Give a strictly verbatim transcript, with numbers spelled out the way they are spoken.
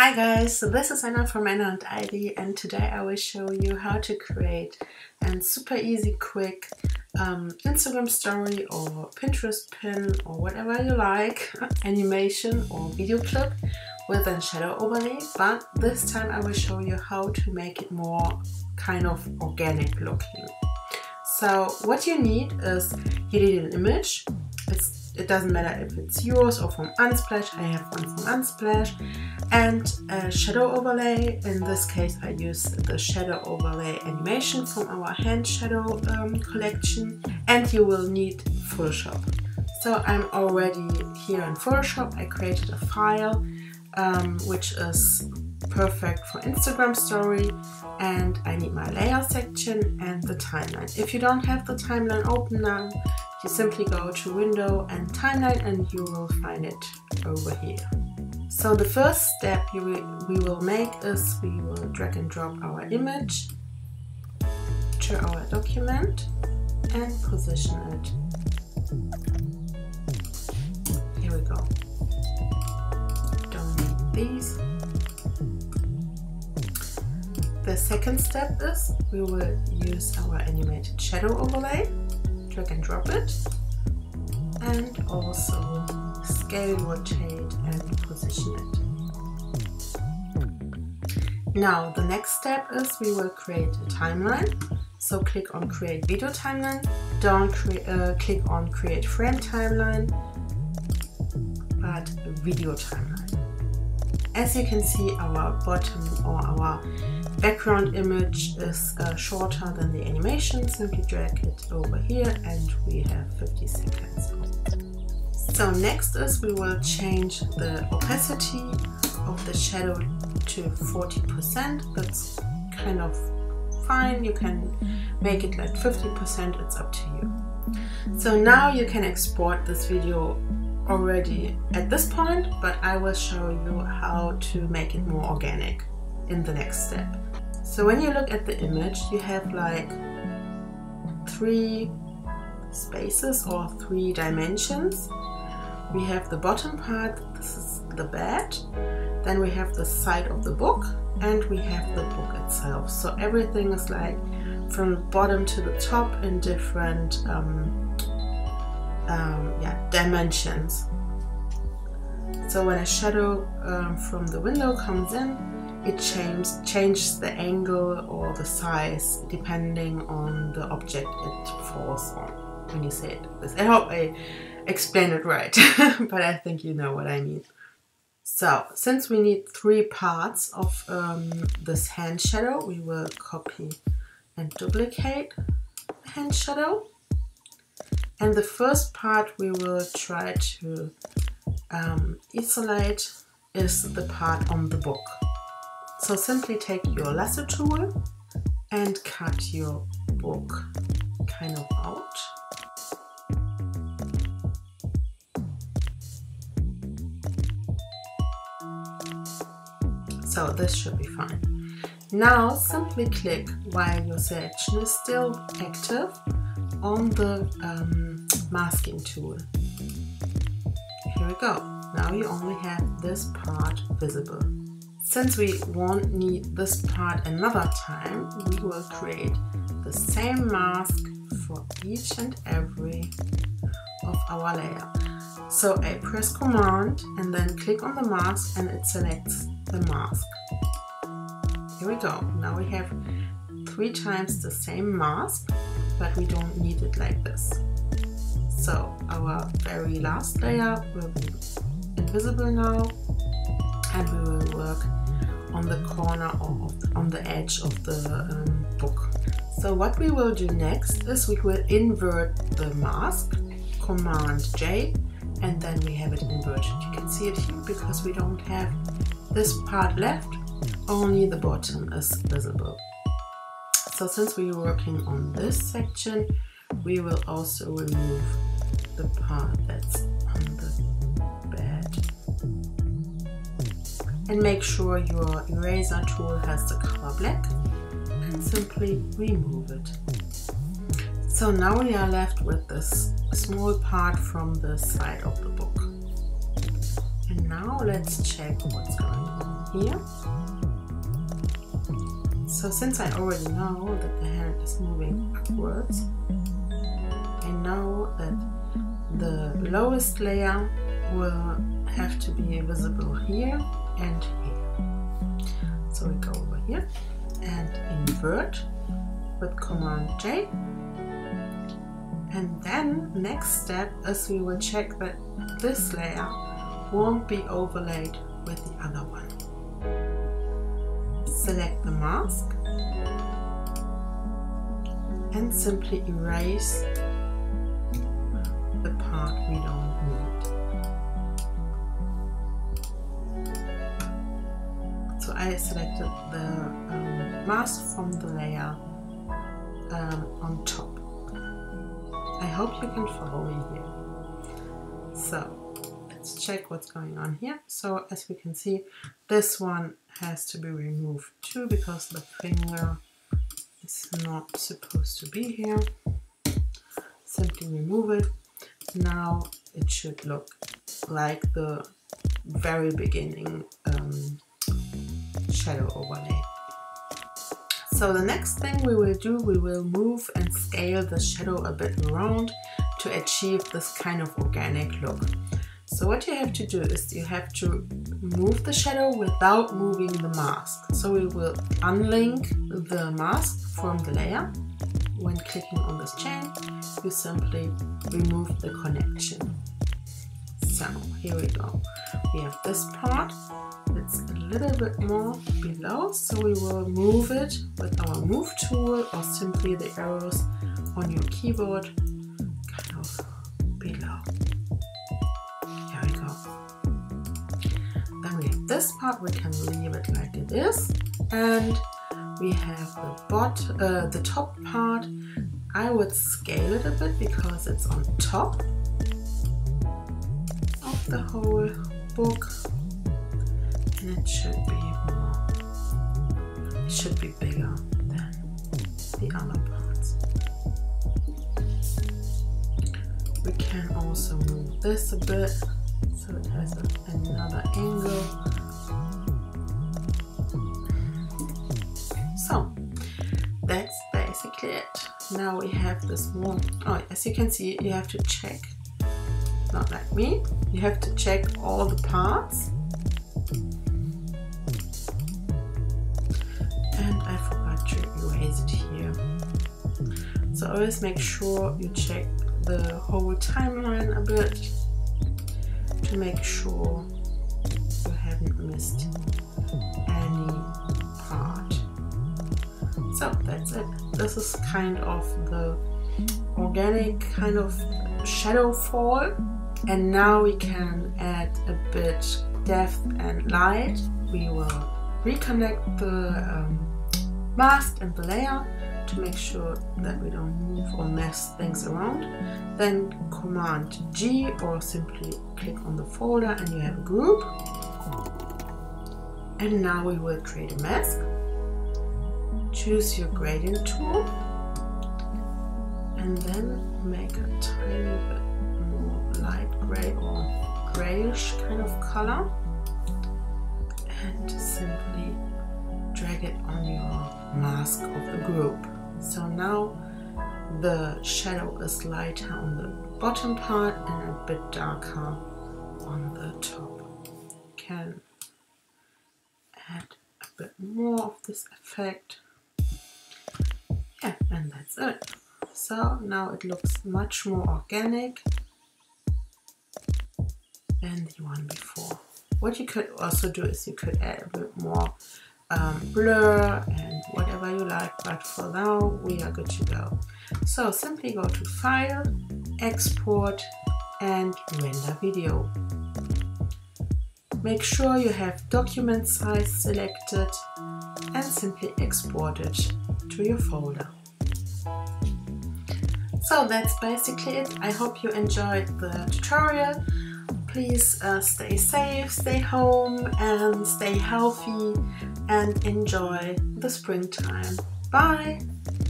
Hi guys, so this is Anna from Anna and Ivy, and today I will show you how to create a super easy, quick um, Instagram story or Pinterest pin or whatever you like, animation or video clip with a shadow overlay. But this time I will show you how to make it more kind of organic looking. So what you need is you need an image. It's It doesn't matter if it's yours or from Unsplash. I have one from Unsplash, and a shadow overlay. In this case I use the shadow overlay animation from our hand shadow um, collection, and you will need Photoshop. So I'm already here in Photoshop. I created a file um, which is perfect for Instagram story, and I need my layer section and the timeline. If you don't have the timeline open now, you simply go to Window and Timeline, and you will find it over here. So the first step you will, we will make is we will drag and drop our image to our document and position it. Here we go. Don't need these. The second step is we will use our animated shadow overlay. Drag and drop it, and also scale, rotate and position it. Now the next step is we will create a timeline. So click on create video timeline, don't cre uh, click on create frame timeline, but video timeline. As you can see, our bottom or our background image is uh, shorter than the animation. Simply drag it over here and we have fifty seconds. So next is we will change the opacity of the shadow to forty percent. That's kind of fine. You can make it like fifty percent, it's up to you. So now you can export this video already at this point, but I will show you how to make it more organic in the next step. So when you look at the image, you have like three spaces or three dimensions. We have the bottom part, this is the bed, then we have the side of the book, and we have the book itself. So everything is like from the bottom to the top in different um, um, yeah, dimensions. So when a shadow um, from the window comes in, it change, changes the angle or the size depending on the object it falls on when you say it. I hope I explained it right, but I think you know what I mean. So, since we need three parts of um, this hand shadow, we will copy and duplicate the hand shadow. And the first part we will try to um, isolate is the part on the book. So simply take your lasso tool and cut your book kind of out. So this should be fine. Now simply click while your selection is still active on the um, masking tool. Here we go. Now you only have this part visible. Since we won't need this part another time, we will create the same mask for each and every of our layer. So I press Command and then click on the mask, and it selects the mask. Here we go. Now we have three times the same mask, but we don't need it like this. So our very last layer will be invisible now, and we will work on the corner or on the edge of the um, book. So what we will do next is we will invert the mask, Command J, and then we have it inverted. You can see it here because we don't have this part left, only the bottom is visible. So since we are working on this section, we will also remove the part that's on the bed. And make sure your eraser tool has the color black, and simply remove it. So now we are left with this small part from the side of the book. And now let's check what's going on here. So since I already know that the hair is moving upwards, I know that the lowest layer will have to be visible here and here. So we go over here and invert with Command J. And then next step is we will check that this layer won't be overlaid with the other one. Select the mask and simply erase the part we don't need. So I selected the um, mask from the layer um, on top. I hope you can follow me here. So let's check what's going on here. So as we can see, this one has to be removed too because the finger is not supposed to be here. Simply remove it. Now it should look like the very beginning um, shadow overlay. So the next thing we will do, we will move and scale the shadow a bit around to achieve this kind of organic look. So what you have to do is you have to move the shadow without moving the mask. So we will unlink the mask from the layer. When clicking on this chain, you simply remove the connection. So here we go. We have this part. It's a little bit more below, so we will move it with our move tool or simply the arrows on your keyboard kind of below. There we go. Then we have this part, we can leave it like it is, and we have the bot, uh, the top part. I would scale it a bit because it's on top of the whole book. And it should be more, it should be bigger than the other parts. We can also move this a bit so it has a, another angle. So that's basically it. Now we have this more, oh, as you can see, you have to check, not like me, you have to check all the parts. So always make sure you check the whole timeline a bit to make sure you haven't missed any part. So that's it. This is kind of the organic kind of shadow fall, and now we can add a bit depth and light. We will reconnect the um, mask and the layer to make sure that we don't move or mess things around. Then Command G or simply click on the folder and you have a group. And now we will create a mask. Choose your gradient tool and then make a tiny bit more light gray or grayish kind of color and simply drag it on your mask of the group. So now the shadow is lighter on the bottom part and a bit darker on the top. You can add a bit more of this effect. Yeah, and that's it. So now it looks much more organic than the one before. What you could also do is you could add a bit more Um, blur and whatever you like, but for now we are good to go. So simply go to File, Export and Render Video. Make sure you have document size selected and simply export it to your folder. So that's basically it. I hope you enjoyed the tutorial. Please uh, stay safe, stay home and stay healthy and enjoy the springtime. Bye!